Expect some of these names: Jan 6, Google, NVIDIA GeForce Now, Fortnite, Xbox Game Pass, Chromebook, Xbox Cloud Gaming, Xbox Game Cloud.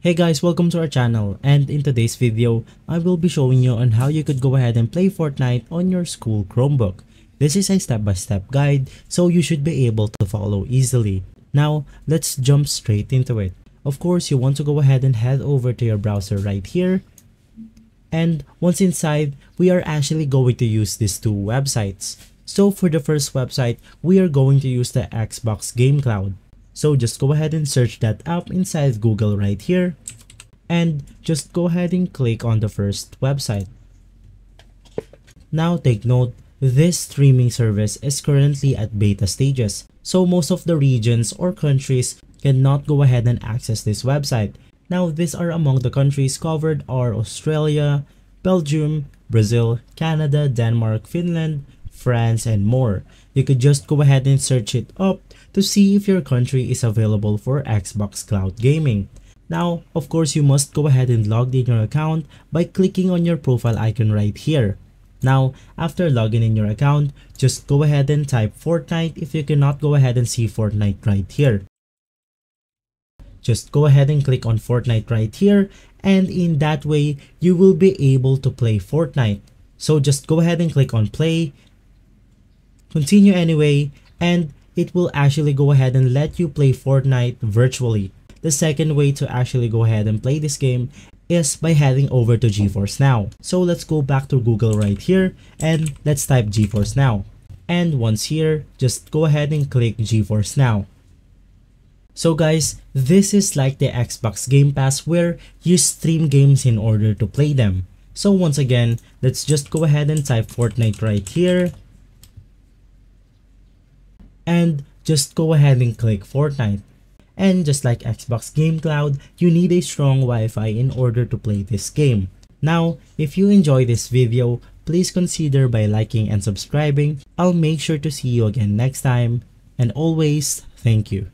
Hey guys, welcome to our channel, and in today's video, I will be showing you on how you could go ahead and play Fortnite on your school Chromebook. This is a step-by-step guide, so you should be able to follow easily. Now, let's jump straight into it. Of course, you want to go ahead and head over to your browser right here. And once inside, we are actually going to use these two websites. So for the first website, we are going to use the Xbox Game Cloud. So just go ahead and search that up inside Google right here, and just go ahead and click on the first website. Now take note, this streaming service is currently at beta stages, so most of the regions or countries cannot go ahead and access this website. Now these are among the countries covered are Australia, Belgium, Brazil, Canada, Denmark, Finland, France, and more. You could just go ahead and search it up to see if your country is available for Xbox Cloud Gaming. Now, of course, you must go ahead and log in your account by clicking on your profile icon right here. Now, after logging in your account, just go ahead and type Fortnite if you cannot go ahead and see Fortnite right here. Just go ahead and click on Fortnite right here, and in that way, you will be able to play Fortnite. So just go ahead and click on play, continue anyway, and it will actually go ahead and let you play Fortnite virtually. The second way to actually go ahead and play this game is by heading over to GeForce Now. So let's go back to Google right here and let's type GeForce Now. And once here, just go ahead and click GeForce Now. So guys, this is like the Xbox Game Pass where you stream games in order to play them. So once again, let's just go ahead and type Fortnite right here. And just go ahead and click Fortnite. And just like Xbox Game Cloud, you need a strong Wi-Fi in order to play this game. Now, if you enjoy this video, please consider by liking and subscribing. I'll make sure to see you again next time. And always, thank you.